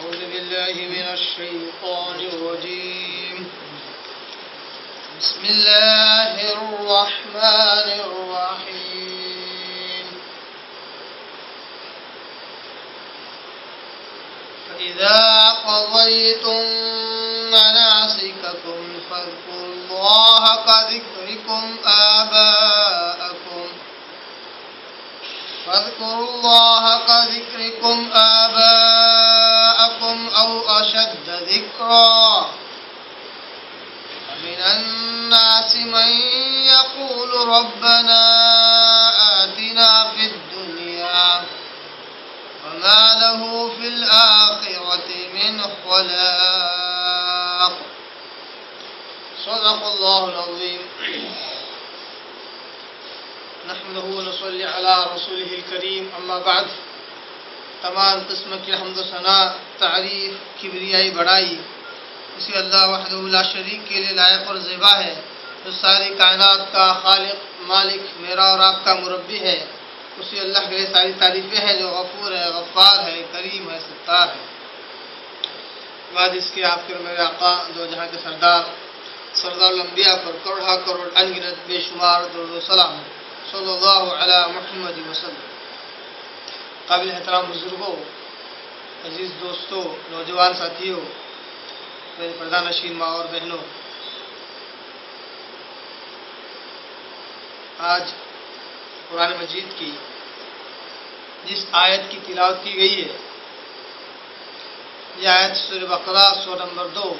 أعوذ بالله من الشيطان الرجيم بسم الله الرحمن الرحيم فإذا قضيتم مناسككم فاذكروا الله كذكركم آباءكم فاذكروا الله كذكركم آباءكم أو أشد ذكرا ومن الناس من يقول ربنا آتنا في الدنيا وما له في الآخرة من خلاق صدق الله العظيم नहमदहु व नसल्ली अला रसूलिहिल करीम अम्मा बाद। तमाम किस्म की हम्द व सना, तारीफ़, किबरियाई, बड़ाई इसी अल्लाह वहदहु ला शरीक के लिए लायक और ज़ेबा है, जो सारी कायनात का खालिक, मालिक, मेरा और आपका मुरब्बी है। उसी अल्लाह के लिए सारी तारीफ़ें हैं, जो गफ़ूर है, गफ़ार है, करीम है, सत्तार है। बाद इसके आखिर मेरे आका, दो जहाँ के सरदार लम्बिया पर करोड़ा करोड़ अनगिनत बेशुमार दुरूद सलाम सल्लल्लाहु अला मुहम्मद वसल्लम। काबिल एहतराम बुजुर्गों, अजीज़ दोस्तों, नौजवान साथियों, मेरे प्रधान नशीन माँ और बहनों, आज कुरान मजीद की जिस आयत की तिलावत की गई है, यह आयत सूरह बकरा 100 नंबर 2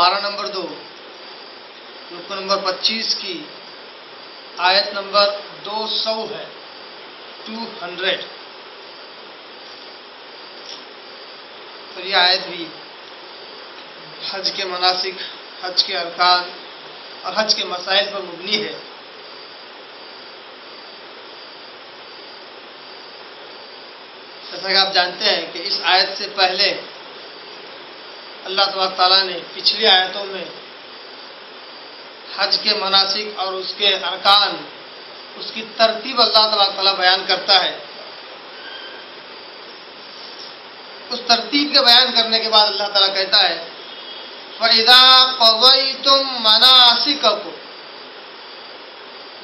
पारा नंबर 2 रुकू नंबर 25 की आयत नंबर 200 है, 200। और यह आयत भी हज के मनासिक, हज के अरकान और हज के मसाइल पर मुबनी है। जैसा कि आप जानते हैं कि इस आयत से पहले अल्लाह तबारक तआला ने पिछली आयतों में हज के मनासिक और उसके अरकान, उसकी तरतीब अल्लाह तबारक तआला बयान करता है। उस तरतीब के बयान करने के बाद अल्लाह तआला कहता है फ़इज़ा क़ज़यतुम मनासिककुम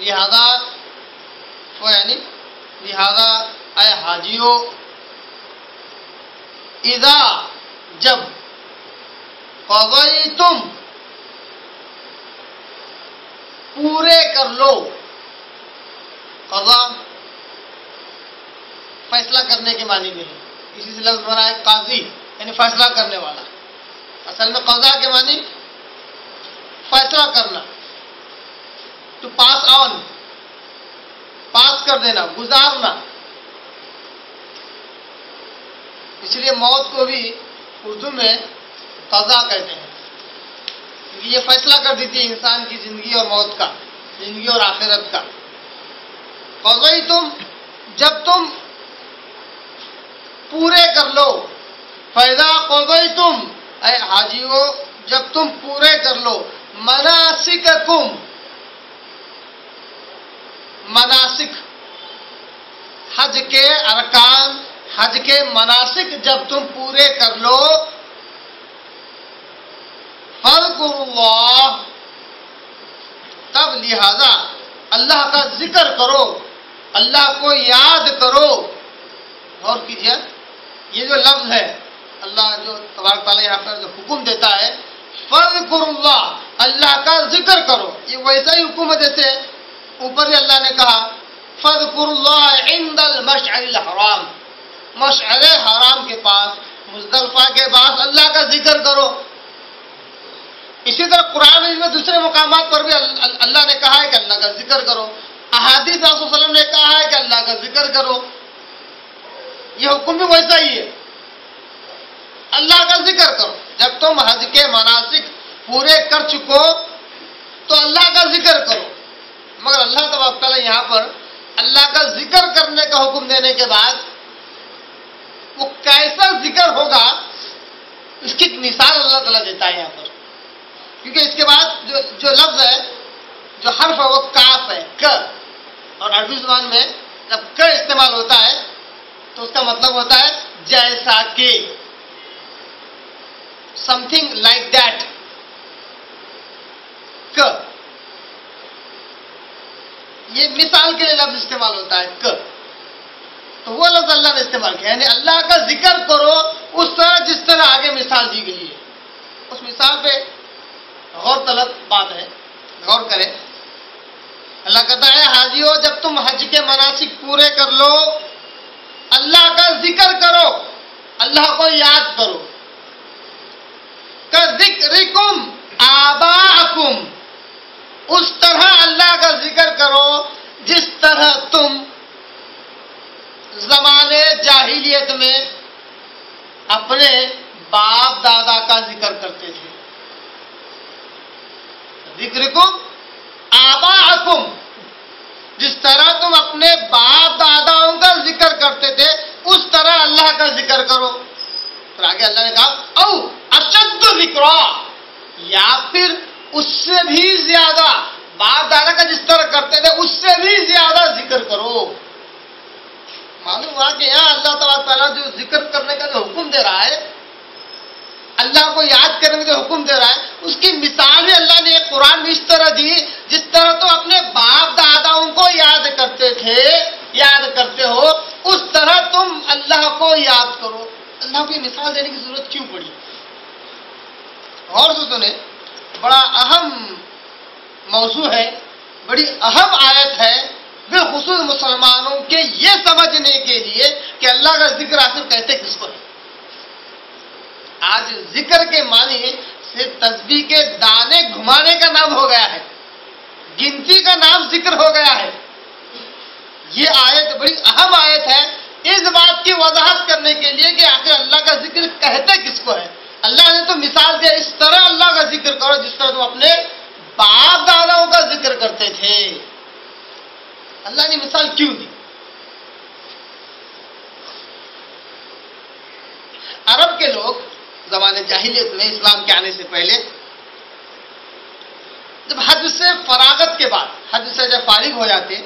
लिहाज़ा, वो यानी लिहाज़ा ऐ हाजियो, इज़ा जब, क़ज़यतुम पूरे कर लो, क़ज़ा फैसला करने के मानी में है। इसी से लफ्ज़ बना है काजी, यानी फैसला करने वाला। असल में क़ज़ा के मानी फैसला करना, टू पास ऑन, पास कर देना, गुजारना। इसलिए मौत को भी उर्दू में क़ज़ा कहते हैं। ये फैसला कर देती है इंसान की जिंदगी और मौत का, जिंदगी और आखिरत का। क़ज़यतुम जब तुम पूरे कर लो, फ़इज़ा क़ज़यतुम ऐ हाजियो जब तुम पूरे कर लो मनासिककुम, मनासिक हज के अरकान, हज के मनासिक जब तुम पूरे कर लो फ़ज़्कुरुल्लाह, तब लिहाजा अल्लाह का जिक्र करो, अल्लाह को याद करो। गौर कीजिए, ये जो लफ्ज़ है, अल्लाह जो तबारक तआला यहाँ पर जो हुक्म देता है फ़ज़्कुरुल्लाह, अल्लाह का जिक्र करो, ये वैसा ही हुक्म है जैसे ऊपर ही अल्लाह ने कहा फ़ज़्कुरुल्लाह इंदल मशअरिल हराम, मशअरे हराम के पास, मुज़दलिफ़ा के पास अल्लाह का जिक्र करो। इसी तरह कुरान में दूसरे मुकामात पर भी अल्लाह ने कहा है कि अल्लाह का जिक्र करो, अहादीस रसूल ने कहा है कि अल्लाह का जिक्र करो। यह हुक्म भी वैसा ही है, अल्लाह का जिक्र करो। जब तुम हज के मनासिक पूरे कर चुको तो अल्लाह का जिक्र करो। मगर अल्लाह तबारक तआला यहाँ पर अल्लाह का जिक्र करने का हुक्म देने के बाद वो कैसा जिक्र होगा, इसकी मिसाल अल्लाह तआला देता है यहाँ पर। क्योंकि इसके बाद जो लफ्ज़ है, जो हर्फ है, वो काफ है, क। और अरबी ज़ुबान में जब क इस्तेमाल होता है तो उसका मतलब होता है जैसा के, something like that. क, ये मिसाल के लिए लफ्ज इस्तेमाल होता है क, तो वो लफ्ज अल्लाह ने इस्तेमाल किया, यानी अल्लाह का जिक्र करो उस तरह जिस तरह आगे मिसाल दी गई है। उस मिसाल पे गौर तलब बात है, गौर करें। अल्लाह कहता है हाजियो जब तुम हज के मनासिक पूरे कर लो अल्लाह का जिक्र करो, अल्लाह को याद करो। का जिक्रिकुम आबाकुम, उस तरह अल्लाह का जिक्र करो जिस तरह तुम जमाने जाहिलियत में अपने बाप दादा का जिक्र करते थे। जिक्रिकुम आबाकुम, जिस तरह तुम अपने बाप दादाओं का जिक्र करते थे उस तरह अल्लाह का जिक्र करो। फिर आगे अल्लाह ने कहा औ अशद्द जिक्रा, या फिर उससे भी ज्यादा, बाप दादा का जिस तरह करते थे उससे भी ज्यादा जिक्र करो। मालूम हुआ कि यहाँ अल्लाह ताला जो जिक्र करने का जो हुक्म दे रहा है, अल्लाह को याद करने का हुक्म दे रहा है, उसकी मिसाल भी अल्लाह ने कुरान में इस तरह दी जिस तरह तो अपने बाप दादाओं को याद करते थे, याद करते हो, उस तरह तुम अल्लाह को याद करो। अल्लाह को मिसाल देने की जरूरत क्यों पड़ी? और सुनो, बड़ा अहम मौजू है, बड़ी अहम आयत है, बिलखुसूस मुसलमानों के ये समझने के लिए कि अल्लाह का जिक्र आखिर कहते किसको है। आज जिक्र के माने सिर्फ तस्बीह के दाने घुमाने का नाम हो गया है, गिनती का नाम जिक्र हो गया है। ये आयत बड़ी अहम आयत है इस बात की वजाहत करने के लिए कि आखिर अल्लाह का जिक्र कहते किसको है। अल्लाह ने तो मिसाल दिया इस तरह अल्लाह का जिक्र करो जिस तरह तुम अपने बाप दादाओं का जिक्र करते थे। अल्लाह ने मिसाल क्यों दी? अरब के लोग जमाने जाहिलियत में इस्लाम के आने से पहले जब हज से फरागत के बाद, हज से जब फारिग हो जाते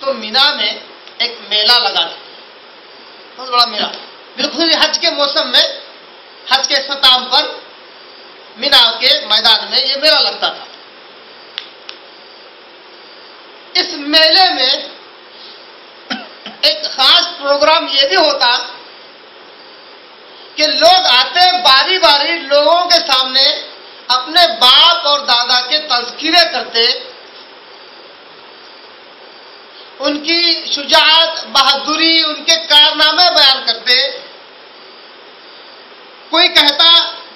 तो मीना में एक मेला लगा था, बहुत बड़ा मेला। बिल्कुल हज के मौसम में, हज के सताम पर मीना के मैदान में ये मेला लगता था। इस मेले में एक खास प्रोग्राम ये भी होता कि लोग आते बारी बारी लोगों के सामने अपने बाप और दादा के तज़किरे करते, उनकी शुजाअत, बहादुरी, उनके कारनामे बयान करते। कोई कहता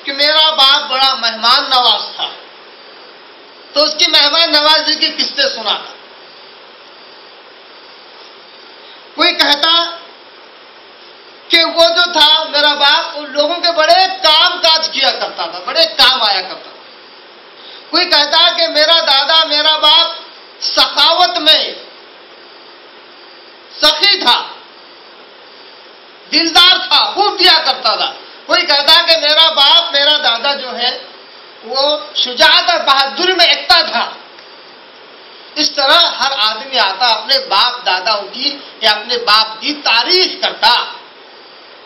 कि मेरा बाप बड़ा मेहमान नवाज था, तो उसकी मेहमान नवाजी की किस्तें सुनाता। कोई कहता कि वो जो था मेरा बाप उन लोगों के बड़े काम काज किया करता था, बड़े काम आया करता था। कोई कहता कि मेरा दादा, मेरा बाप सखावत में सखी था, दिलदार था, खूब दिया करता था। कोई कहता कि मेरा बाप, मेरा दादा जो है वो शुजाअत और बहादुरी में एकता था। इस तरह हर आदमी आता अपने बाप दादाओं की या अपने बाप की तारीफ करता,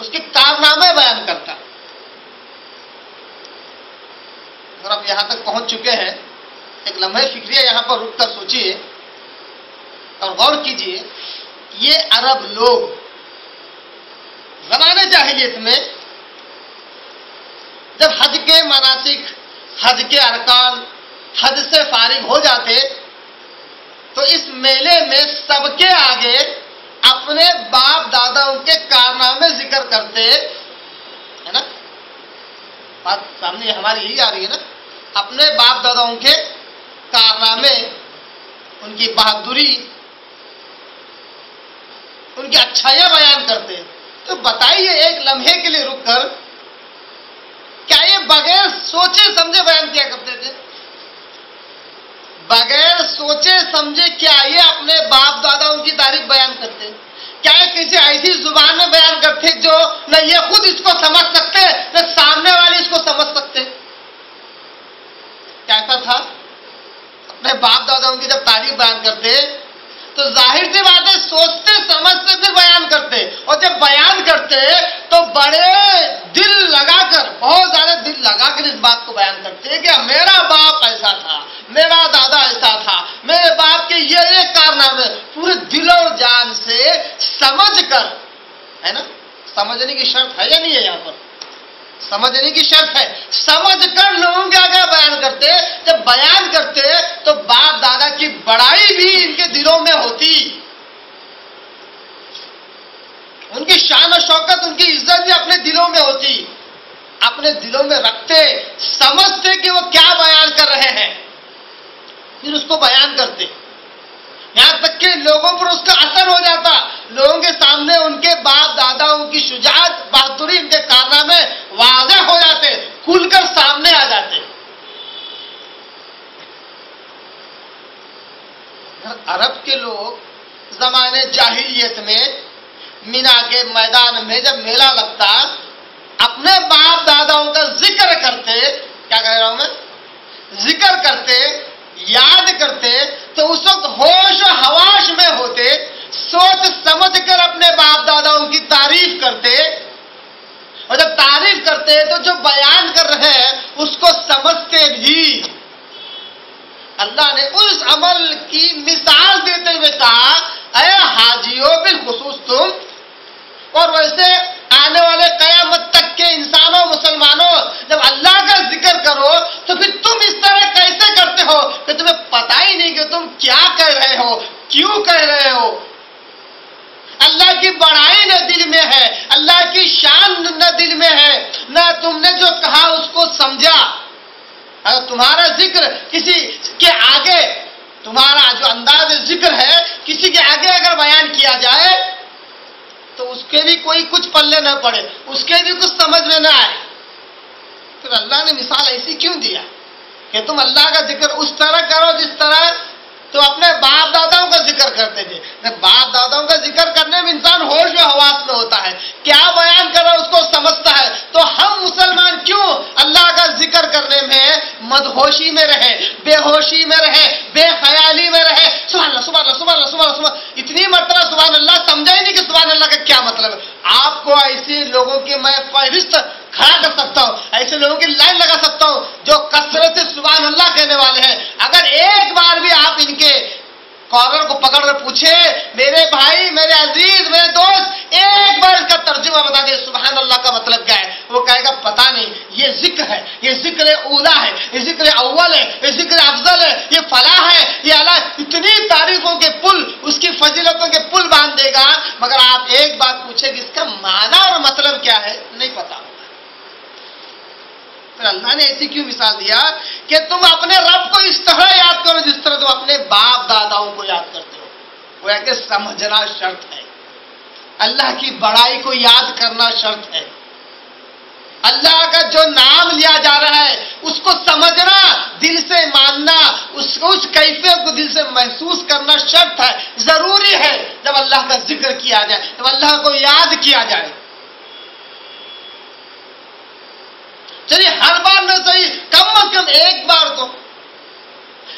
उसके कारनामे बयान करता। अगर आप यहां तक पहुंच चुके हैं, एक लम्हे फिक्रिया यहां पर रुक कर सोचिए और गौर कीजिए। ये अरब लोग ज़माने जाहिलियत में जब हज के मनासिक, हज के अरकान, हज से फारिग हो जाते तो इस मेले में सबके आगे अपने बाप दादाओं के कारनामे जिक्र करते, है ना? बात सामने हमारी यही आ रही है ना, अपने बाप दादाओं के कारनामे, उनकी बहादुरी, उनकी अच्छाइयां बयान करते। तो बताइए एक लम्हे के लिए रुककर, क्या ये बगैर सोचे समझे बयान किया करते थे? बगैर सोचे समझे क्या ये अपने बाप दादाओं की तारीफ बयान करते? क्या ये किसी ऐसी जुबान में बयान करते जो न ये खुद इसको समझ सकते न सामने वाले इसको समझ सकते? कैसा था? अपने बाप दादाओं की जब तारीफ बयान करते तो जाहिर सी बात है सोचते समझते फिर बयान करते, और जब बयान करते तो बड़े दिल लगाकर, बहुत समझ कर, है ना, समझने की शर्त है या नहीं है, यहाँ पर समझने की शर्त है, समझ कर लोगों के आगे बयान करते, जब बयान करते तो बाप दादा की बड़ाई भी इनके दिलों में होती, उनकी शान और शौकत, उनकी इज्जत भी अपने दिलों में होती, अपने दिलों में रखते, समझते कि वो क्या बयान कर रहे हैं, फिर उसको बयान करते, यहाँ तक कि लोगों पर उसका असर हो जाता, लोगों के सामने उनके बाप दादाओं की शुजाअत, बहादुरी, उनके कारनामे वाज़ह हो जाते, खुल कर सामने आ जाते। अरब के लोग जमाने जाहिलियत में मीना के मैदान में जब मेला लगता, अपने बाप दादाओं का जिक्र करते, क्या कह रहा हूं मैं, जिक्र करते, याद करते, तो उस वक्त होश और हवाश में होते, सोच समझ कर अपने बाप दादाओं की तारीफ करते, और जब तारीफ करते तो जो बयान कर रहे हैं उसको समझते भी। अल्लाह ने उस अमल की मिसाल देते हुए कहा, अरे हाजियों बिलखुसूस तुम, और वैसे आने वाले कयामत तक के इंसानों मुसलमानों, जब अल्लाह का जिक्र करो तो फिर तुम इस तरह कैसे करते हो कि तुम्हें पता ही नहीं कि तुम क्या कह रहे हो, क्यों कह रहे हो। अल्लाह की बड़ाई न दिल में है, अल्लाह की शान न दिल में है, न तुमने जो कहा उसको समझा। अगर तुम्हारा जिक्र किसी के आगे, तुम्हारा जो अंदाज जिक्र है किसी के आगे अगर बयान किया जाए तो उसके भी कोई कुछ पल्ले न पड़े, उसके भी कुछ समझ में ना आए। फिर अल्लाह ने मिसाल ऐसी क्यों दिया कि तुम अल्लाह का जिक्र उस तरह करो जिस तरह तुम अपने बाप दादाओं का जिक्र करते थे। बाप दादाओं का जिक्र करने में इंसान होश व हवास में होता है, क्या बयान कर रहा है उसको समझता है। तो हम मुसलमान क्यों अल्लाह का जिक्र करने में मदहोशी में रहे, बेहोशी में रहे, बेख्याली में रहे। सुभान सुभान सुभान सुभान सुभान, इतनी मात्रा सुभान अल्लाह, समझा ही नहीं कि सुभान अल्लाह का क्या मतलब है। आपको ऐसे लोगों की मैं फहरिस्त खड़ा कर सकता हूँ, ऐसे लोगों की लाइन लगा सकता हूँ जो कसरत से सुभान अल्लाह कहने वाले हैं। अगर एक बार भी आप इनके कॉलर को पकड़ कर पूछे, मेरे भाई, मेरे अजीज, मेरे दोस्त, एक बार इसका तर्जुमा बता दे, सुभान अल्लाह का मतलब क्या है, वो कहेगा पता नहीं। ये जिक्र है, ये जिक्र ऊला है, ये जिक्र अव्वल है, ये जिक्र अफजल है, ये फलाह है, ये आला। इतनी तारीफों के पुल, उसकी फजीलतों के पुल बांध देगा, मगर आप एक बात पूछे कि इसका माना और मतलब क्या है, नहीं पता। अल्लाह ने ऐसी क्यों मिसाल दिया कि तुम अपने रब को इस तरह याद करो जिस तरह तुम अपने बाप दादाओं को याद करते हो। वो है कि समझना शर्त है, अल्लाह की बड़ाई को याद करना शर्त है, अल्लाह का जो नाम लिया जा रहा है उसको समझना, दिल से मानना, उसको उस कैफियत को दिल से महसूस करना शर्त है, जरूरी है। जब अल्लाह का जिक्र किया जाए, जब अल्लाह को याद किया जाए, चलिए हर बार न सही, कम से कम एक बार तो,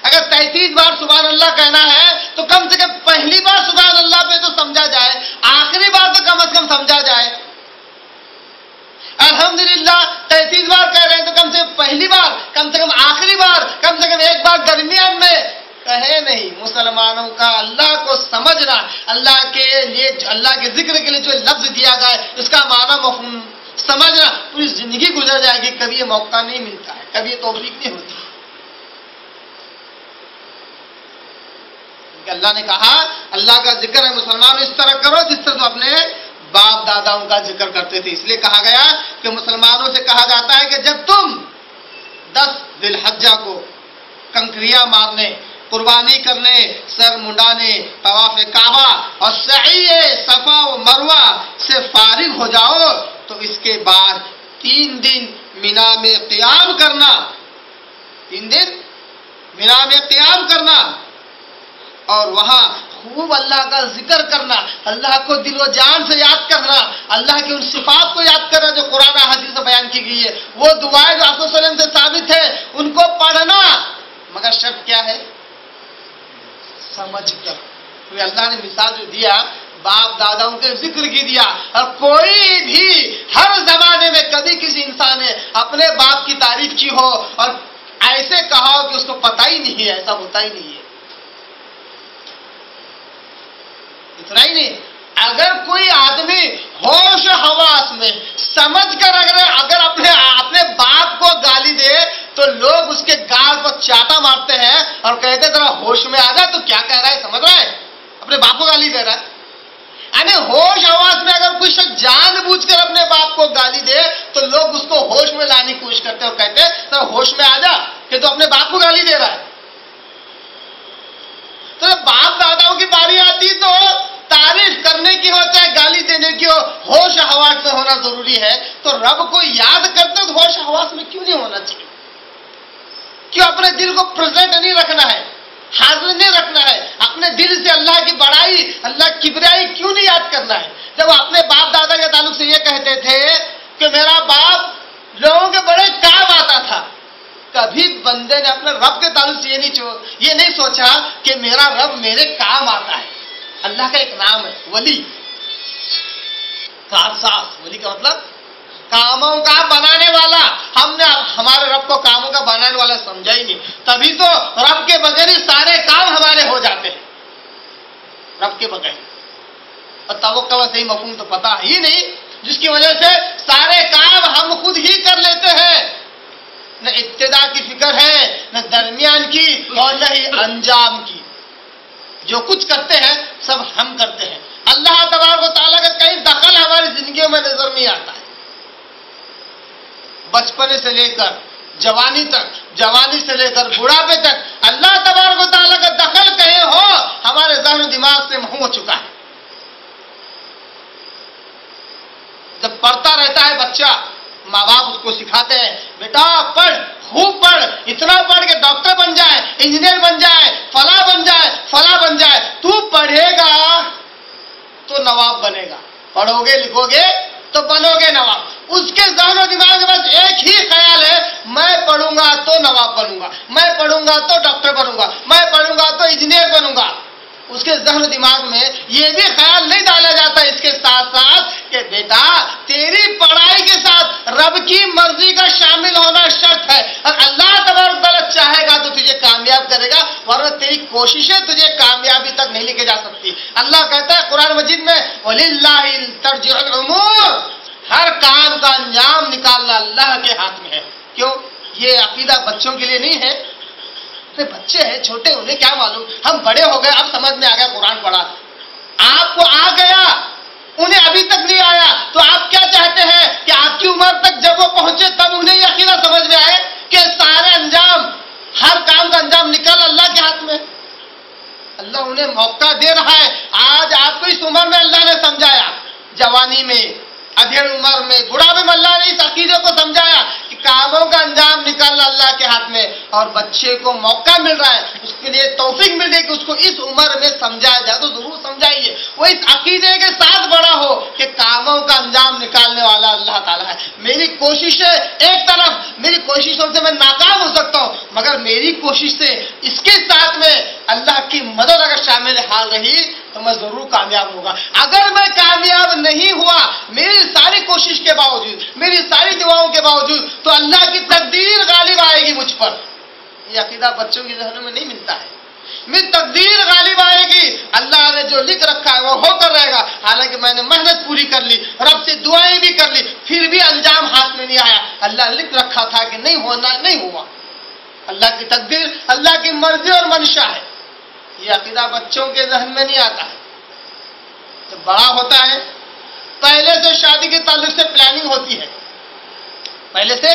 अगर 33 बार सुभान अल्लाह कहना है तो कम से कम पहली बार सुभान अल्लाह पे तो समझा जाए, आखिरी बार तो कम से कम समझा जाए। अल्हम्दुलिल्लाह 33 बार कह रहे हैं तो कम से कम पहली बार, कम से कम आखिरी बार, कम से कम एक बार दरमियान में कहे। नहीं, मुसलमानों का अल्लाह को समझना, अल्लाह के लिए, अल्लाह के जिक्र के लिए जो लफ्ज दिया गया है उसका माना मफहूम समझना, पूरी जिंदगी गुजर जाएगी, कभी ये मौका नहीं मिलता है, कभी ये तौफीक नहीं होती। अल्लाह ने कहा अल्लाह का जिक्र है मुसलमान इस तरह करो जिस तरह तुम अपने बाप दादाओं का जिक्र करते थे। इसलिए कहा गया कि मुसलमानों से कहा जाता है कि जब तुम 10 ज़िलहज्जा को कंकरियां मारने, कुर्बानी करने, सर मुंडाने, तवाफ काबा और सही सफा व मरवा से फारिग हो जाओ तो इसके बाद 3 दिन मिना में क़ियाम करना, 3 दिन मिना में क़ियाम करना और वहाँ खूब अल्लाह का जिक्र करना, अल्लाह को दिलो जान से याद करना, अल्लाह की उन सिफात को याद करना जो कुरान हदीस में बयान की गई है, वो दुआएं जो आपको सल्लल्लाहु अलैहि वसल्लम से साबित है उनको पढ़ना। मगर शर्त क्या है, समझ कर। तो अल्लाह ने मिसाल जो दिया बाप दादाओं के जिक्र की दिया, और कोई भी हर जमाने में कभी किसी इंसान ने अपने बाप की तारीफ की हो और ऐसे कहा हो कि उसको पता ही नहीं है, ऐसा होता ही नहीं है। इतना ही नहीं, अगर बात में समझ कर अगर अपने बाप को गाली दे तो लोग उसके गाल पर चाटा मारते हैं और कहते हैं जरा होश में आ जा, तो क्या कह रहा है समझ रहा है, अपने बाप को गाली दे रहा है। यानी होश आवाज में अगर कुछ जानबूझकर अपने बाप को गाली दे तो लोग उसको होश में लाने की कोशिश करते हैं और कहते हैं जरा होश में आ जा कि तो अपने बाप को गाली दे रहा है। तो जब बाप दादाओं की बारी आती तो तारीफ करने की हो चाहे गाली देने की हो, होश हवास में होना जरूरी है। तो रब को याद करते तो होश हवास में क्यों नहीं होना चाहिए? क्यों अपने दिल को प्रेजेंट नहीं रखना है, हाजिर नहीं रखना है? अपने दिल से अल्लाह की बड़ाई, अल्लाह की किबरियाई क्यों नहीं याद करना है? जब अपने बाप दादा के ताल्लुक से ये कहते थे कि मेरा बाप लोगों के बड़े काम आता था, कभी बंदे ने अपने रब के ताल्लुक से ये नहीं सोचा कि मेरा रब मेरे काम आता है। अल्लाह का एक नाम है वली, सास वली का मतलब कामों का बनाने वाला। हमने हमारे रब को कामों का बनाने वाला समझा ही नहीं, तभी तो रब के बगैर ही सारे काम हमारे हो जाते हैं, रब के बगैर। और तवक्कुल का सही मफहूम तो पता ही नहीं, जिसकी वजह से सारे काम हम खुद ही कर लेते हैं। न इब्तिदा की फिक्र है, न दरमियान की, और न ही अंजाम की। जो कुछ करते हैं सब हम करते हैं, अल्लाह तबारक व तआला का कहीं दखल हमारी जिंदगियों में नजर नहीं आता है। बचपन से लेकर जवानी तक, जवानी से लेकर बुढ़ापे तक अल्लाह तबारक व तआला का दखल कहीं हो, हमारे जहन दिमाग से महू हो चुका है। जब पढ़ता रहता है बच्चा, माँ बाप उसको सिखाते हैं बेटा पढ़, खूब पढ़, इतना पढ़ के डॉक्टर बन जाए, इंजीनियर बन जाए, फला बन जाए, फला बन जाए। तू पढ़ेगा तो नवाब बनेगा, पढ़ोगे लिखोगे तो बनोगे नवाब। उसके जहनो दिमाग में बस एक ही ख्याल है, मैं पढ़ूंगा तो नवाब बनूंगा, मैं पढ़ूंगा तो डॉक्टर बनूंगा, मैं पढ़ूंगा तो इंजीनियर बनूंगा। उसके जहन दिमाग में यह भी ख्याल नहीं डाला जाता इसके साथ साथ कि बेटा तेरी पढ़ाई के साथ रब की मर्जी का शामिल होना शर्त है, और अल्लाह तबारक व तआला चाहेगा तो तुझे कामयाब करेगा, वरना तेरी कोशिशें तुझे कामयाबी तक नहीं लेके जा सकती। अल्लाह कहता है कुरान मजीद में वलिल्लाहिल तर्जिउल उमूर, हर काम का अंजाम निकालना अल्लाह के हाथ में है। क्यों? ये अकीदा बच्चों के लिए नहीं है, बच्चे हैं छोटे, उन्हें क्या मालूम। हम बड़े हो गए, अब समझ में आ गया कुरान पढ़ा, आपको आ गया, उन्हें अभी तक नहीं आया। तो आप क्या चाहते हैं कि आपकी उम्र तक जब वो पहुंचे तब उन्हें यकीन समझ में आए कि सारे अंजाम, हर काम का अंजाम निकाल अल्लाह के हाथ में। अल्लाह उन्हें मौका दे रहा है, आज आपको इस उम्र में अल्लाह ने समझाया, जवानी में, अधेड़ उम्र में, बुढ़ापे में अल्लाह ने इस अकीदे को समझाया कि कामों का अंजाम निकालना अल्लाह के हाथ में। और बच्चे को मौका मिल रहा है, उसके लिए तौफीक मिल गई कि उसको इस उम्र में समझाया जाए तो जरूर समझाइए, वो इस अकीदे के साथ बड़ा हो कि कामों का अंजाम निकालने वाला अल्लाह ताला है। मेरी कोशिश है, एक तरफ मेरी कोशिशों से मैं नाकाम हो सकता हूँ, मगर मेरी कोशिश से इसके साथ में अल्लाह की मदद अगर शामिल हाल रही तो मैं जरूर कामयाब होगा। अगर मैं कामयाब नहीं हुआ मेरी सारी कोशिश के बावजूद, मेरी सारी दुआओं के बावजूद, तो अल्लाह की तकदीर गालिब आएगी मुझ पर। यह अकीदा बच्चों के जहनों में नहीं मिलता है, मेरी तकदीर गालिब आएगी, अल्लाह ने जो लिख रखा है वो होकर रहेगा। हालांकि मैंने मेहनत पूरी कर ली, रब से दुआएं भी कर ली, फिर भी अंजाम हाथ में नहीं आया। अल्लाह लिख रखा था कि नहीं होना, नहीं हुआ। अल्लाह की तकदीर, अल्लाह की मर्जी और मंशा है। यह अकीदा बच्चों के जहन में नहीं आता है। तो बड़ा होता है, पहले से शादी के ताल्लुक से प्लानिंग होती है, पहले से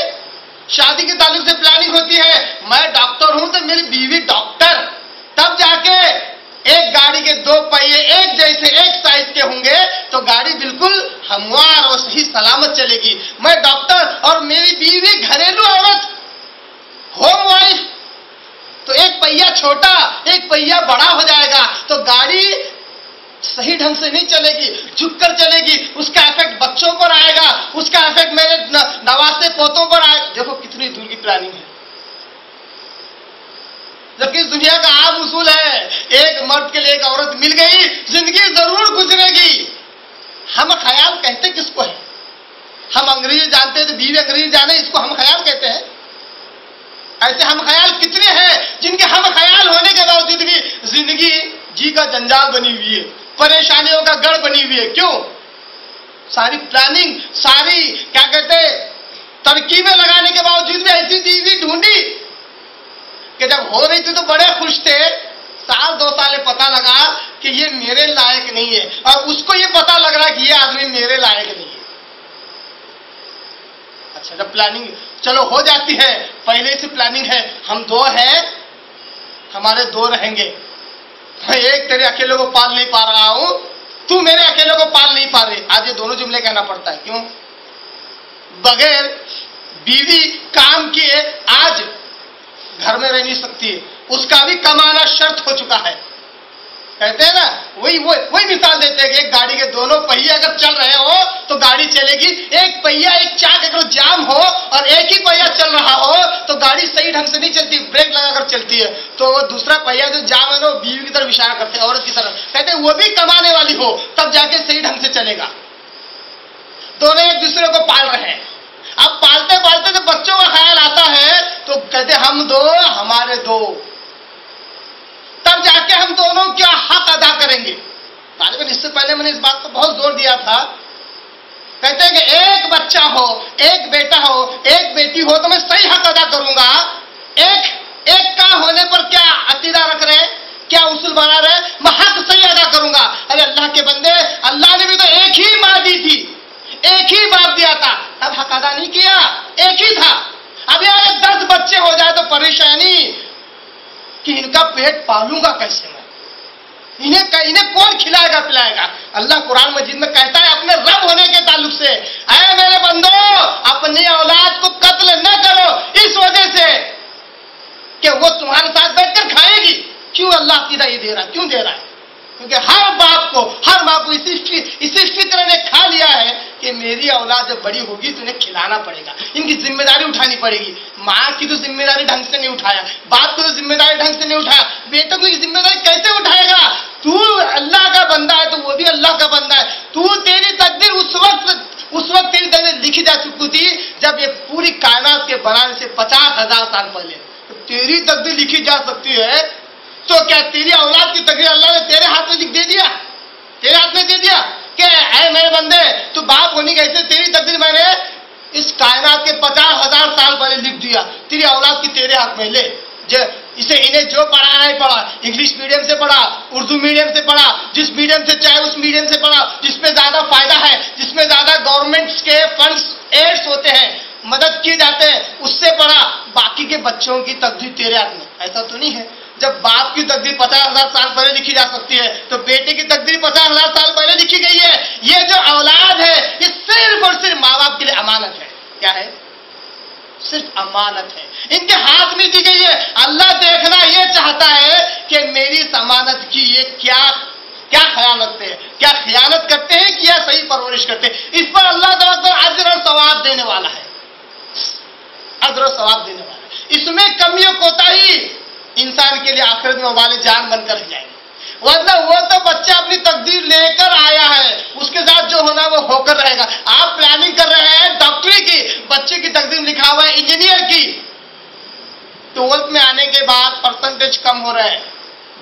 शादी के ताल्लुक से प्लानिंग होती है। मैं डॉक्टर हूं तो मेरी बीवी डॉक्टर, तब जाके एक गाड़ी के दो पहिए एक जैसे, एक साइज के होंगे तो गाड़ी बिल्कुल हमवार और सही सलामत चलेगी। मैं डॉक्टर और मेरी बीवी घरेलू औरत, होम वाइफ, तो एक पहिया छोटा एक पहिया बड़ा हो जाएगा तो गाड़ी सही ढंग से नहीं चलेगी, झुककर चलेगी। उसका इफेक्ट बच्चों पर आएगा, उसका इफेक्ट मेरे नवासे पोतों पर आएगा। देखो कितनी दूर की प्लानिंग है, जबकि इस दुनिया का आम उसूल है एक मर्द के लिए एक औरत मिल गई जिंदगी जरूर गुजरेगी। हम ख्याल कहते किसको है? हम अंग्रेजी जानते हैं तो बीवी अंग्रेजी जाने, इसको हम ख्याल कहते हैं। ऐसे हम ख्याल कितने हैं जिनके हम ख्याल होने के बावजूद भी जिंदगी जी का जंजाल बनी हुई है, परेशानियों का गढ़ बनी हुई है। क्यों? सारी प्लानिंग, सारी क्या कहते तरकीबें लगाने के बावजूद भी ऐसी चीज ही ढूंढी कि जब हो रही थी तो बड़े खुश थे, साल दो साल पता लगा कि ये मेरे लायक नहीं है और उसको ये पता लग रहा कि ये आदमी मेरे लायक नहीं है। अच्छा जब प्लानिंग चलो हो जाती है, पहले से प्लानिंग है, हम दो हैं, हमारे दो रहेंगे, मैं एक तेरे अकेले को पाल नहीं पा रहा हूं, तू मेरे अकेले को पाल नहीं पा रही। आज ये दोनों जुमले कहना पड़ता है, क्यों? बगैर बीवी काम किए आज घर में रह नहीं सकती है, उसका भी कमाना शर्त हो चुका है। कहते हैं ना, वही मिसाल देते हैं कि एक गाड़ी के दोनों पहिए अगर चल रहे हो तो गाड़ी चलेगी, एक पहिया एक चाक अगर जाम हो और एक ही पहिया चल रहा हो तो गाड़ी सही ढंग से नहीं चलती, ब्रेक लगाकर चलती है। तो वो दूसरा पहिया जो जाम है वो बीवी की तरफ इशारा करते हैं, औरत की तरफ, कहते हैं वो भी कमाने वाली हो तब जाके सही ढंग से चलेगा। दोनों एक दूसरे को पाल रहे हैं, अब पालते पालते जब बच्चों का ख्याल आता है तो कहते हम दो हमारे दो, तब जाके हम दोनों क्या हक अदा करेंगे। तालिबान इससे पहले मैंने इस बात पर बहुत जोर दिया था, कहते हैं कि एक बच्चा हो, एक बेटा हो, एक बेटी हो तो मैं सही हक अदा करूंगा। एक एक का होने पर क्या अकीदा रख रहे हैं, क्या उसूल बना रहे हैं, मैं हक सही अदा करूंगा। अरे अल्लाह के बंदे, अल्लाह ने भी तो एक ही माँ दी थी, एक ही बाप दिया था, तब हक अदा नहीं किया, एक ही था। अभी अगर 10 बच्चे हो जाए तो परेशानी कि इनका पेट पालूंगा कैसे मैं, इन्हें कौन खिलाएगा पिलाएगा। अल्लाह कुरान मजीद में कहता है अपने रब होने के ताल्लुक से, अरे मेरे बंदो अपनी औलाद को कत्ल न करो इस वजह से कि वो तुम्हारे साथ बैठकर खाएगी। क्यों अल्लाह सीधा ये दे रहा, क्यों दे रहा है? क्योंकि हर बाप को, हर माँ को इसी फिक्र ने खा लिया है कि मेरी औलाद जब बड़ी होगी तो उन्हें खिलाना पड़ेगा, इनकी जिम्मेदारी उठानी पड़ेगी। माँ की तो जिम्मेदारी ढंग से नहीं उठाया, बाप की तो जिम्मेदारी ढंग से नहीं उठाया, बेटे को जिम्मेदारी कैसे उठाएगा। तू अल्लाह का बंदा है तो वो भी अल्लाह का बंदा है, तू तेरी तकदीर उस वक्त तेरी तकदीर लिखी जा चुकी थी जब ये पूरी कायनात के बनाने से 50,000 साल पहले तेरी तकदीर लिखी जा सकती है। तो क्या तेरी औलाद की तकदीर अल्लाह ने तेरे हाथ में दे दिया कि ऐ मेरे बंदे तू बाप होने के ऐसे तेरी तकदीर मैंने इस कायनात के 50,000 साल पहले लिख दिया, तेरी औलाद की तेरे हाथ में ले। इसे इन्हें जो पढ़ाना ही पढ़ा, इंग्लिश मीडियम से पढ़ा, उर्दू मीडियम से पढ़ा, जिस मीडियम से चाहे उस मीडियम से पढ़ा, जिसमें ज्यादा फायदा है, जिसमें ज्यादा गवर्नमेंट के फंड्स एड्स होते हैं, मदद किए जाते हैं, उससे पढ़ा। बाकी के बच्चों की तकदीर तेरे हाथ में, ऐसा तो नहीं है। जब बाप की तकदीर 50,000 साल पहले लिखी जा सकती है तो बेटे की तकदीर 50,000 साल पहले लिखी गई है। ये जो औलाद है ये सिर्फ और सिर्फ माँ बाप के लिए अमानत है। क्या है? सिर्फ अमानत है, इनके हाथ में दी गई है। अल्लाह देखना ये चाहता है कि मेरी इस अमानत की ये क्या ख्याल रखते हैं, क्या खयानत करते हैं कि या सही परवरिश करते हैं। इस पर अल्लाह तआला अज्र और सवाब देने वाला है, अज्र और सवाब देने वाला है। इसमें कमी और कोताही इंसान के लिए आखिरत में वाले जान बनकर रह जाएंगे, वरना वो तो बच्चा अपनी तकदीर लेकर आया है, उसके साथ जो होना वो होकर रहेगा। आप प्लानिंग कर रहे हैं डॉक्टरी की, बच्चे की तकदीर लिखा हुआ है इंजीनियर की। 12th में आने के बाद परसेंटेज कम हो रहे हैं,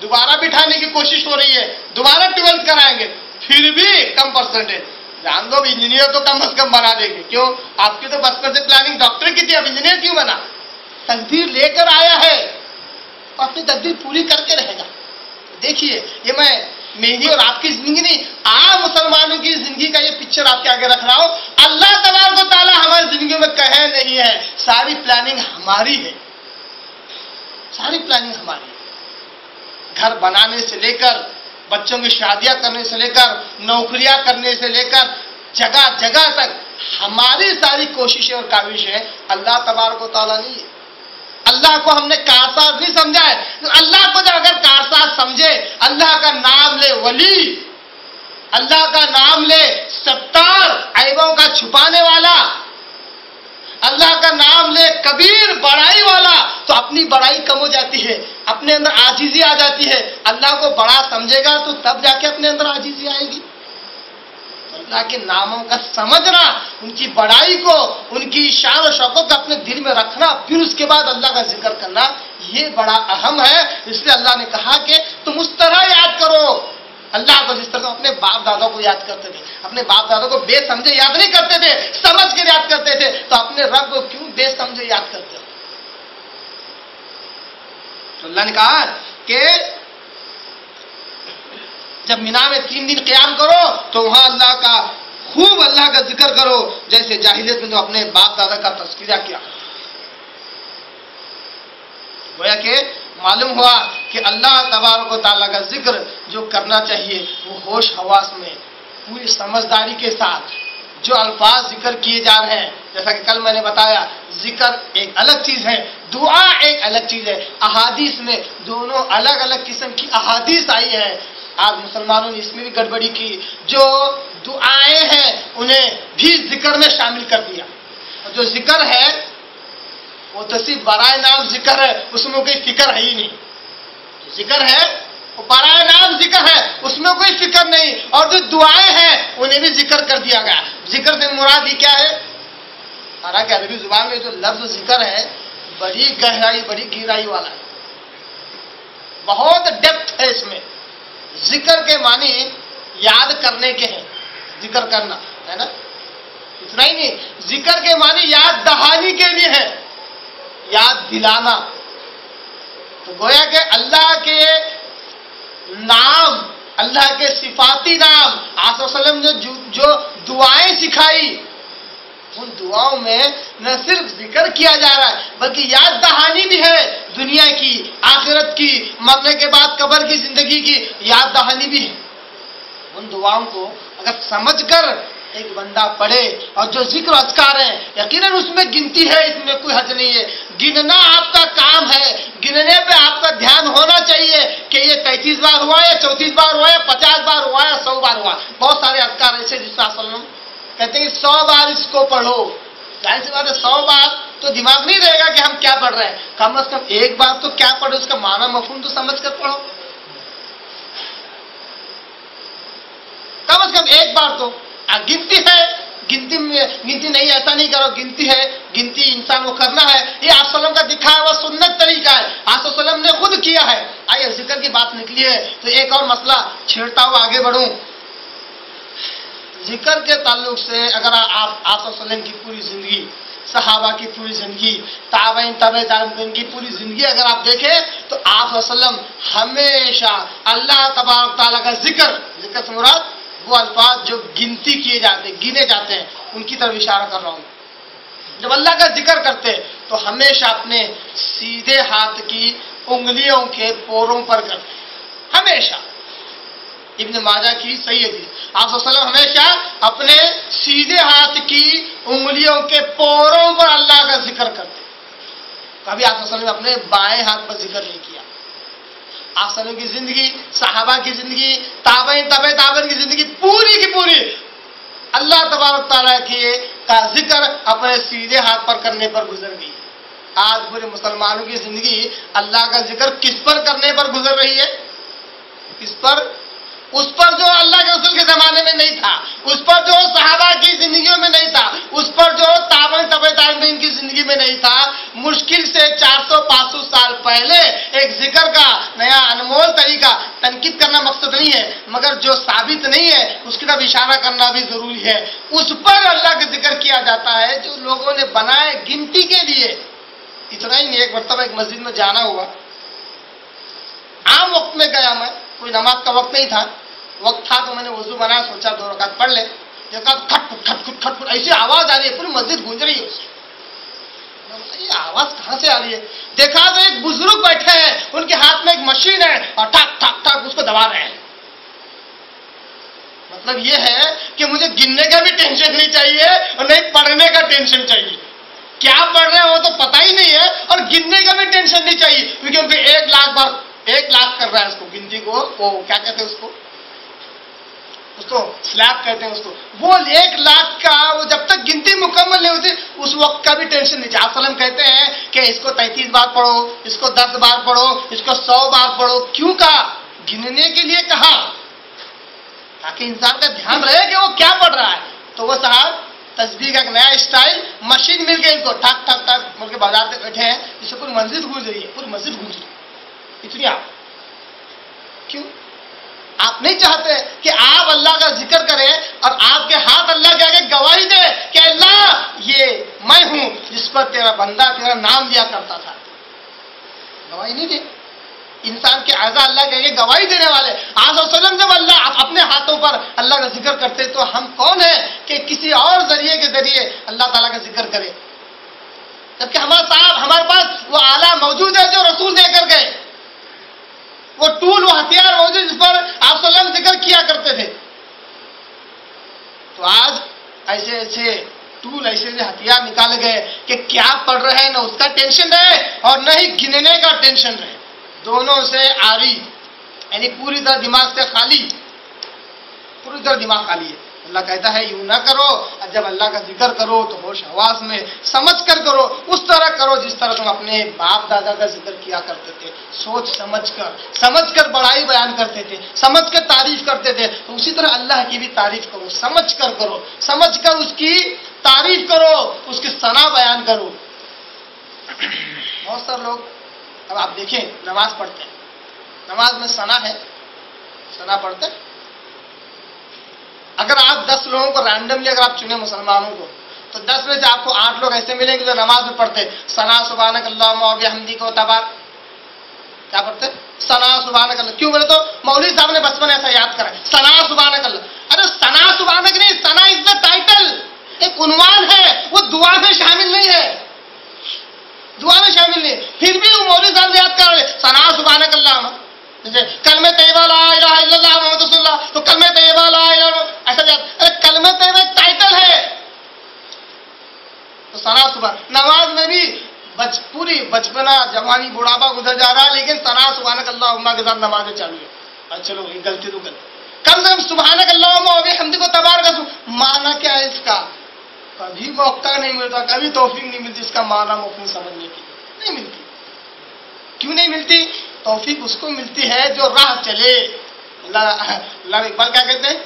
दोबारा बिठाने की कोशिश हो रही है, दोबारा 12th कराएंगे, फिर भी कम परसेंटेज। जान दो इंजीनियर तो कम से कम बना देंगे, क्यों? आपकी तो बचपन से प्लानिंग डॉक्टर की थी, अब इंजीनियर क्यों बना? तकदीर लेकर आया है, अपनी तकदीर पूरी करके रहेगा। देखिए ये मैं मेरी और आपकी जिंदगी नहीं, आप मुसलमानों की जिंदगी का ये पिक्चर आपके आगे रख रहा हूं। अल्लाह तबारक व तआला हमारी जिंदगी में कहे नहीं है, सारी प्लानिंग हमारी है, सारी प्लानिंग हमारी है। घर बनाने से लेकर, बच्चों की शादियां करने से लेकर, नौकरियां करने से लेकर, जगह जगह तक हमारी सारी कोशिशें और काविशें अल्लाह तबारक व तआला नहीं है। अल्लाह को हमने कारसाज नहीं समझा है, तो अल्लाह को जब अगर कारसाज समझे, अल्लाह का नाम ले वली, अल्लाह का नाम ले सत्तार ऐबों का छुपाने वाला, अल्लाह का नाम ले कबीर बड़ाई वाला, तो अपनी बड़ाई कम हो जाती है, अपने अंदर आजीजी आ जाती है। अल्लाह को बड़ा समझेगा तो तब जाके अपने अंदर आजीजी आएगी। अल्लाह के नामों का समझना, उनकी बड़ाई को, उनकी शान और शौकत को अपने दिल में रखना, फिर उसके बाद अल्लाह का जिक्र करना, ये बड़ा अहम है। इसलिए अल्लाह ने कहा कि तुम उस तरह याद करो अल्लाह को जिस तरह अपने बाप दादा को याद करते थे, अपने बाप दादा को बेसमझे याद नहीं करते थे, समझ के याद करते थे, तो अपने रब को क्यों बेसमझे याद करते हो? तो अल्लाह ने कहा कि जब मिना में 3 दिन क़याम करो तो वहां अल्लाह का खूब अल्लाह का जिक्र करो, जैसे जाहिलियत में जो अपने बाप दादा का तस्करा किया। गोया के मालूम हुआ कि अल्लाह तबारक व तआला का जिक्र जो करना चाहिए वो होश हवास में पूरी समझदारी के साथ जो अल्फाज जिक्र किए जा रहे हैं, जैसा कि कल मैंने बताया, जिक्र एक अलग चीज है, दुआ एक अलग चीज है। अहादीस में दोनों अलग अलग किस्म की अहादीस आई है। आज मुसलमानों ने इसमें भी गड़बड़ी की, जो दुआएं हैं उन्हें भी जिक्र में शामिल कर दिया। जो जिक्र है वो तो सिर्फ बराए नाम जिक्र है, उसमें कोई फिक्र है ही नहीं। जो जिक्र है वो बराए नाम जिक्र है, उसमें कोई फिक्र नहीं। और जो दुआएं हैं उन्हें भी जिक्र कर दिया गया। जिक्र से मुराद ही क्या है? हालांकि अरबी जुबान में जो लफ्ज जिक्र है बड़ी गहराई बड़ी गहराई वाला है, बहुत डेप्थ है इसमें। जिक्र के माने याद करने के हैं, जिक्र करना है ना, इतना ही नहीं, जिक्र के माने याद दहानी के लिए है, याद दिलाना। तो गोया के अल्लाह के नाम, अल्लाह के सिफाती नाम, आसलम ने जो दुआएं सिखाई उन दुआओं में न सिर्फ जिक्र किया जा रहा है बल्कि याद दहानी भी है, दुनिया की, आखिरत की, मरने के बाद कब्र की जिंदगी की याद दहानी भी है। उन दुआओं को अगर समझकर एक बंदा पढ़े, और जो जिक्र अज़कार है यकीनन उसमें गिनती है, इसमें कोई हर्ज नहीं है। गिनना आपका काम है, गिनने पे आपका ध्यान होना चाहिए कि ये 33 बार हुआ या 34 बार हुआ या 50 बार हुआ या 100 बार हुआ। बहुत सारे अज़कार ऐसे जिसमें कहते हैं 100 बार इसको पढ़ो। जाहिर सी बात है 100 बार तो दिमाग नहीं रहेगा कि हम क्या पढ़ रहे हैं, कम अज कम एक बार तो क्या पढ़ो, उसका माना मफहूम तो समझ कर पढ़ो, कम अज कम एक बार तो। गिनती है, गिनती नहीं, ऐसा नहीं करो। गिनती है, गिनती इंसान को करना है, ये आप सल्लम का दिखाया हुआ सुन्नत तरीका है, आप सल्लम ने खुद किया है। आइए जिक्र की बात निकली है तो एक और मसला छेड़ता हुआ आगे बढ़ूं। जिक्र के ताल्लुक से अगर आप सल्लम की पूरी जिंदगी, सहाबा की पूरी जिंदगी, ताबईन ताबईन की पूरी जिंदगी अगर आप देखें तो आप सल्लम हमेशा अल्लाह तबारक तआला का जिक्र से मुराद वो अल्फाज जो गिनती किए जाते, गिने जाते हैं, उनकी तरफ इशारा कर रहा हूँ। जब अल्लाह का जिक्र करते तो हमेशा अपने सीधे हाथ की उंगलियों के पोरों पर करते, हमेशा। इब्न माजा की सही हदीस, आप सल्लम हमेशा अपने सीधे हाथ की उंगलियों के पोरों पर अल्लाह का जिक्र करते। कभी आप सल्लम ने अपने बाएं हाथ पर जिक्र नहीं किया। आप सल्लम की जिंदगी, सहाबा की जिंदगी, ताबईन की जिंदगी पूरी की पूरी अल्लाह तबारक तआला का जिक्र अपने सीधे हाथ पर करने पर गुजर गई। आज पूरे मुसलमानों की जिंदगी अल्लाह का जिक्र किस पर करने पर गुजर रही है? किस पर? उस पर जो अल्लाह के रसूल के जमाने में नहीं था, उस पर जो सहाबा की जिंदगियों में नहीं था, उस पर जो ताबईन की जिंदगी में नहीं था। मुश्किल से 400-500 साल पहले एक जिक्र का नया अनमोल तरीका, तनकीद करना मकसद नहीं है मगर जो साबित नहीं है उसकी तरफ इशारा करना भी जरूरी है। उस पर अल्लाह का जिक्र किया जाता है जो लोगों ने बनाए गिनती के लिए। इतना ही नहीं, एक मरतबा एक मस्जिद में जाना हुआ, आम वक्त में गया मैं, कोई नमाज का वक्त नहीं था, वक्त था तो मैंने वजू बनाया, सोचा 2 रकात पढ़ ले। खटखुट खटखुट खटखुट ऐसी आवाज आ रही है, पूरी मस्जिद गूंज रही है। ये आवाज कहाँ से आ रही है? देखा तो एक बुजुर्ग बैठे हैं, उनके हाथ में एक मशीन है और ठक ठक ठक उसको दबा रहे हैं। मतलब ये है कि मुझे गिनने का भी टेंशन नहीं चाहिए और नहीं पढ़ने का टेंशन चाहिए। क्या पढ़ रहे हैं वो तो पता ही नहीं है और गिनने का भी टेंशन नहीं चाहिए, क्योंकि उनके 1,00,000 बार 1,00,000 कर रहा है उसको, गिनती को। वो क्या कहते हैं उसको स्लैब कहते हैं उसको। वो 1,00,000 का वो जब तक गिनती मुकम्मल नहीं होती उस वक्त का भी टेंशन नहीं। आप सल्लम कहते हैं कि इसको 33 बार पढ़ो, इसको 10 बार पढ़ो, इसको 100 बार पढ़ो। क्यों कहा? गिनने के लिए कहा, ताकि इंसान का ध्यान रहे कि वो क्या पढ़ रहा है। तो वो साहब तस्बीह का एक नया स्टाइल मशीन मिल गई इनको, ठक ठक ठक बोल के बाजार बैठे हैं, इससे पूरी मस्जिद गूंज रही है, पूरी मस्जिद गूंज रही है। इतनी आप क्यों? आप नहीं चाहते कि आप अल्लाह का जिक्र करें और आपके हाथ अल्लाह के आगे गवाही दे कि अल्लाह ये मैं हूं जिस पर तेरा बंदा तेरा नाम लिया करता था। गवाही नहीं दी। इंसान के आजा अल्लाह के आगे गवाही देने वाले आज वसल्लम जब अल्लाह अपने हाथों पर अल्लाह का जिक्र करते तो हम कौन है कि किसी और जरिए के जरिए अल्लाह ताला का जिक्र करें, जबकि हमारे साहब हमारे पास वो आला मौजूद है जो रसूल देकर गए, वो टूल वो हथियार मौजूद जिस पर आप सल्लम जिक्र किया करते थे। तो आज ऐसे ऐसे टूल ऐसे ऐसे हथियार निकाले गए कि क्या पढ़ रहे हैं ना उसका टेंशन रहे और न ही गिनने का टेंशन रहे, दोनों से आरी यानी पूरी तरह दिमाग से खाली, पूरी तरह दिमाग खाली है। अल्लाह कहता है यूं ना करो, जब अल्लाह का जिक्र करो तो होश हवास में समझ कर करो, उस तरह करो जिस तरह तुम अपने बाप दादा का जिक्र किया करते थे, सोच समझ कर बड़ाई बयान करते थे, समझ कर तारीफ करते थे, तो उसी तरह अल्लाह की भी तारीफ करो, समझ कर करो, समझ कर उसकी तारीफ करो, उसकी सना बयान करो। बहुत सारे लोग अब आप देखें नमाज पढ़ते हैं, नमाज में सना है, सना पढ़ते हैं। अगर आप 10 लोगों को रैंडमली अगर आप चुने मुसलमानों को, तो 10 में से आपको 8 लोग ऐसे मिलेंगे जो नमाज में पढ़ते सना सुभानकल्लाहुम्मा व बिहम्दिक व तबारक, क्या पढ़ते सना सुभानकल्लाह। क्यों बोले तो मौलवी साहब ने बचपन ऐसा याद करा सना सुभानकल्लाह। अरे सना सुभानक नहीं, सना इज द टाइटल, एक उन्वान है, वो दुआ में शामिल नहीं है, दुआ में शामिल नहीं, फिर भी वो मौलवी साहब ने याद करा ले सना सुभानकल्लाह। जैसे कलमे तैयबा ला इलाहा इल्लल्लाह मुहम्मद रसूलुल्लाह, तो कलमे तैयबा ला इलाहा ऐसा याद। अरे कलमे तैयबा टाइटल है। तो सना सुबह नमाज में भी पूरी बचपना जवानी बुढ़ापा गुजर जा रहा है, लेकिन सना सुभानकल्लाहुम्मा के साथ नमाज चालू है। अच्छा लोग गलती तो गलती, कम से कम सुभानकल्लाहुम्मा व बिहम्दिक व तबारक माना क्या है इसका, कभी मौका नहीं मिलता, कभी तौफीक नहीं मिलती इसका माना मौका समझने की, नहीं मिलती। क्यों नहीं मिलती? तौफीक उसको मिलती है जो राह चले। अल्लाह इकबाल क्या कहते हैं,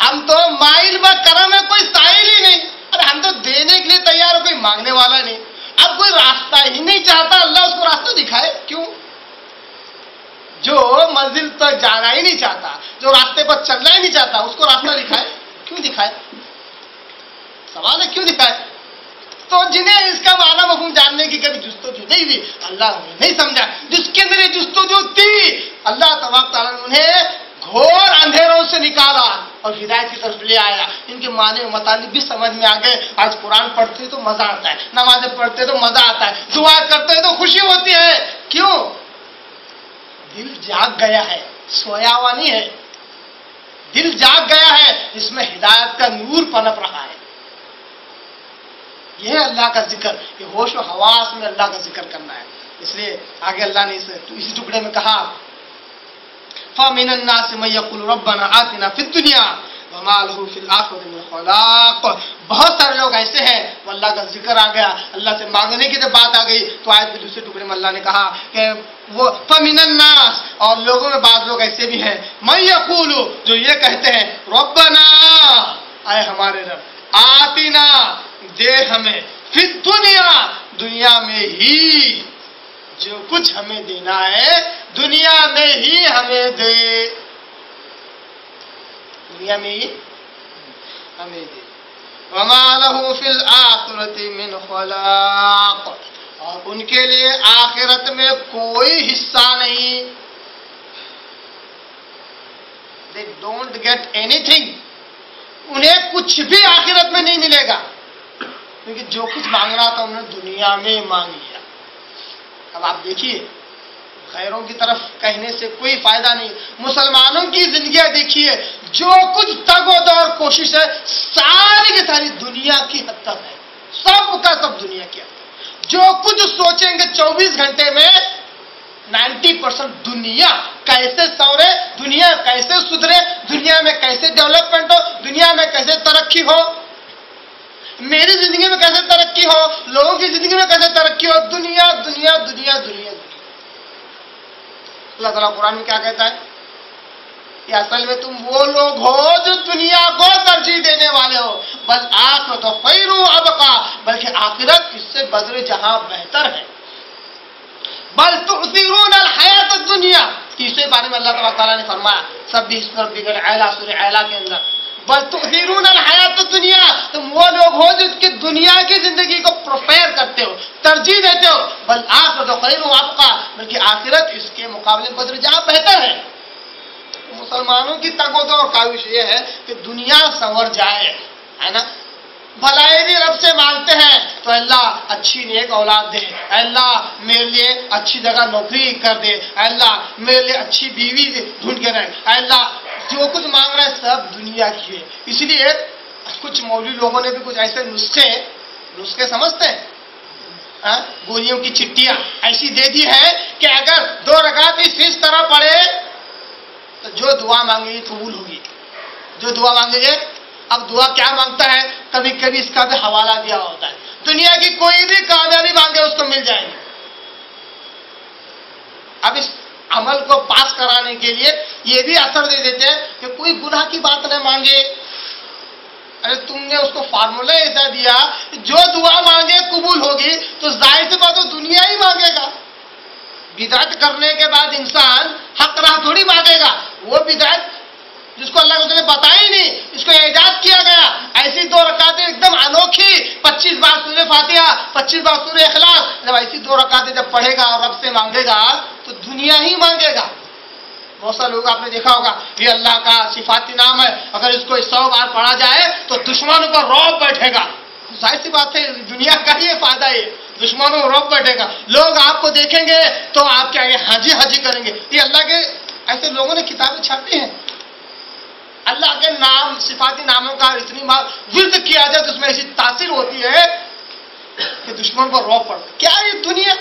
हम तो माइल व करम है कोई साहिल ही नहीं। अरे हम तो देने के लिए तैयार है, कोई मांगने वाला नहीं। अब कोई रास्ता ही नहीं चाहता, अल्लाह उसको रास्ता दिखाए। क्यों? जो मंजिल तक जाना ही नहीं चाहता, जो रास्ते पर चलना ही नहीं चाहता, उसको रास्ता दिखाए। क्यों दिखाए? सवाल है क्यों दिखाए? तो जिन्हें इसका माना मफहूम जानने की कभी जुस्तोजू नहीं हुई, अल्लाह उन्हें नहीं समझा, जिसके अंदर जुस्तोजू थी अल्लाह तबारक तआला ने उन्हें घोर अंधेरों से निकाला और हिदायत की तरफ ले आया। इनके माने मतलब भी समझ में आ गए। आज कुरान पढ़ते तो मजा आता है, नमाज पढ़ते तो मजा आता है, दुआ करते हैं तो खुशी होती है। क्यों? दिल जाग गया है, सोया हुआ नहीं है, दिल जाग गया है, इसमें हिदायत का नूर पनप रहा है। यह अल्लाह का जिक्र, ये होश व हवास में अल्लाह का जिक्र करना है। इसलिए आगे अल्लाह ने इसी टुकड़े में कहा फ़मिन अन्नास मन यक़ूलु रब्बना आतिना फ़िद दुनिया वमा लहू फ़िल आख़िरति मिन ख़लाक़। बहुत सारे लोग ऐसे हैं, वो अल्लाह का जिक्र आ गया, अल्लाह से मांगने की जब बात आ गई तो आयत के दूसरे टुकड़े में अल्लाह ने कहा कि वो फ़मिन अन्नास, और लोगों में बाद लोग ऐसे भी हैं मन यक़ूलु, जो ये कहते हैं रब्बना, आए हमारे रब, आतिना, दे हमें, फिर दुनिया, दुनिया में ही जो कुछ हमें देना है दुनिया में ही हमें दे, दुनिया में ही हमें दे। वमा लहू फिल आखिरति मिन खलाक़, और उनके लिए आखिरत में कोई हिस्सा नहीं। दे डोंट गेट एनीथिंग, उन्हें कुछ भी आखिरत में नहीं मिलेगा, क्योंकि जो कुछ मांग रहा था उन्होंने दुनिया में मांग लिया। अब आप देखिए खैरों की तरफ कहने से कोई फायदा नहीं। मुसलमानों की जिंदगी देखिए, जो कुछ तगोदौड़ कोशिश है सारी की सारी दुनिया की हद तक है, सब का सब दुनिया की हद तक। जो कुछ सोचेंगे 24 घंटे में 90% दुनिया कैसे सवरे, दुनिया कैसे सुधरे, दुनिया में कैसे डेवलपमेंट हो, दुनिया में कैसे तरक्की हो, मेरी जिंदगी में कैसे तरक्की हो, लोगों की जिंदगी में कैसे तरक्की हो, दुनिया दुनिया दुनिया दुनिया। अल्लाह ताला कुरान में क्या कहता है कि असल में तुम वो लोग हो जो दुनिया को तरजीह देने वाले हो, बस आखिरत तो खैर व अबका, बल्कि आखिरत इससे बदर जहां बेहतर है। बल तु'थिरून अल हयात अद दुनिया। तीसरे बारे में अल्लाह तबारक व तआला ने फरमाया सब्बिह रब्बिकल आला, सूरह आला के अंदर बल तु'थिरून अल हयात अद दुनिया, तुम वो लोग हो जिसके दुनिया की जिंदगी को प्रोफेयर करते हो, तरजीह देते हो। बल आखिरतु खैरुन व अबका, बल्कि आखिरत इसके मुकाबले बदरजा बेहतर है। मुसलमानों की तकवा और काविश ये है कि दुनिया संवर जाए, है ना। भलाई भी रब से मांगते हैं तो अल्लाह अच्छी नेक औलाद दे, अल्लाह मेरे लिए अच्छी जगह नौकरी कर दे, अल्लाह मेरे लिए अच्छी बीवी ढूंढ के रहे, अल्लाह जो कुछ मांग रहा है सब दुनिया की है। इसलिए कुछ मौलवी लोगों ने भी कुछ ऐसे नुस्खे समझते हैं, गोलियों की चिट्ठियां ऐसी दे दी है कि अगर 2 रकात इस तरह पड़े तो जो दुआ मांगेगी कबूल होगी, जो दुआ मांगेगी। अब दुआ क्या मांगता है, कभी कभी इसका भी हवाला दिया होता है, दुनिया की कोई भी कामयाबी मांगे उसको मिल जाएगी। अब इस अमल को पास कराने के लिए ये भी असर दे देते हैं कि कोई गुनाह की बात न मांगे। अरे तुमने उसको फार्मूला ऐसा दिया जो दुआ मांगे कबूल होगी, तो जाहिर सी बात हो दुनिया ही मांगेगा। बिदात करने के बाद इंसान हक राह थोड़ी मांगेगा, वो बिदात जिसको अल्लाह के रसूल ने बताया ही नहीं, इसको इजाद किया गया। ऐसी 2 रकातें एकदम अनोखी, 25 बार सूरह फातिहा, 25 बार सूरह इखलास, जब ऐसी 2 रकातें जब पढ़ेगा और रब से मांगेगा तो दुनिया ही मांगेगा। बहुत सारे लोग आपने देखा होगा, ये अल्लाह का सिफाती नाम है, अगर इसको 100 बार पढ़ा जाए तो दुश्मनों पर रौब बैठेगा। जाहिर सी बात है दुनिया का ही फायदा है, दुश्मनों पर रौब बैठेगा, लोग आपको देखेंगे तो आप क्या हाजी हाजी करेंगे। ये अल्लाह के ऐसे लोगों ने किताबें छापी हैं, अल्लाह के नाम सिफाती नामों का इतनी बार विरुद्ध किया जाए तो उसमें ऐसी तासीर होती है कि दुश्मन को रौब पड़ता। क्या ये दुनिया?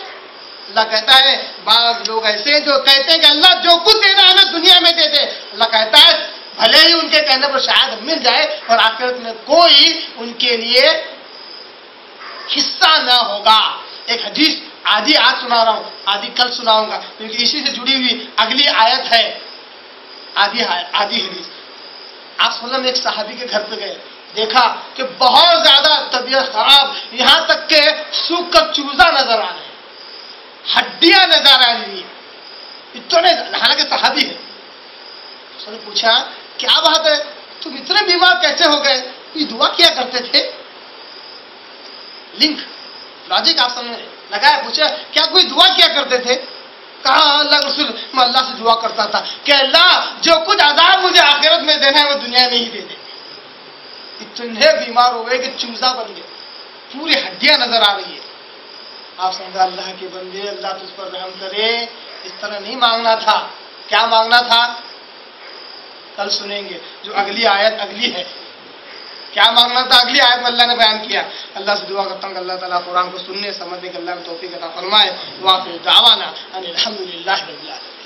अल्लाह कहता है बाज लोग ऐसे हैं जो कहते हैं कि अल्लाह जो कुछ देना है ना दुनिया में दे दे। अल्लाह कहता है भले ही उनके कहने पर शायद मिल जाए और आखिरत में कोई उनके लिए हिस्सा ना होगा। एक हदीस आधी आज सुना रहा हूँ, आधी कल सुनाऊंगा, क्योंकि इसी से जुड़ी हुई अगली आयत है, आधी हदीस। आप एक साहबी के घर पे गए, देखा कि बहुत ज्यादा तबीयत खराब, यहाँ तक के सूख का चूजा नजर आ रहा है, हड्डियां नजर आ रही है, इतने। हालांकि साहबी है, उसने पूछा क्या बात है, तुम इतने बीमार कैसे हो गए, ये दुआ किया करते थे? लिंक लॉजिक आप समझ लगाया, पूछा क्या कोई दुआ किया करते थे? कहा अल्लाह रसूल, मैं अल्लाह से दुआ करता था कि अल्लाह जो कुछ आदाब मुझे आखिरत में देना है वो दुनिया में ही दे दे। इतने बीमार हो गए कि चूजा बन गए, पूरी हड्डियां नजर आ रही है। आप समझा अल्लाह के बंदे, अल्लाह तुझ पर रहम करे, इस तरह नहीं मांगना था। क्या मांगना था कल सुनेंगे, जो अगली आयत अगली है। क्या मांगना था अगली आयत में अल्लाह ने बयान किया। अल्लाह से दुआ करता हूँ कि अल्लाह ताला कुरान को सुनने समझने के अल्लाह में तौफीक अता फरमाए। वाक़िफ़ दावाना अनिल हम्दुलिल्लाह।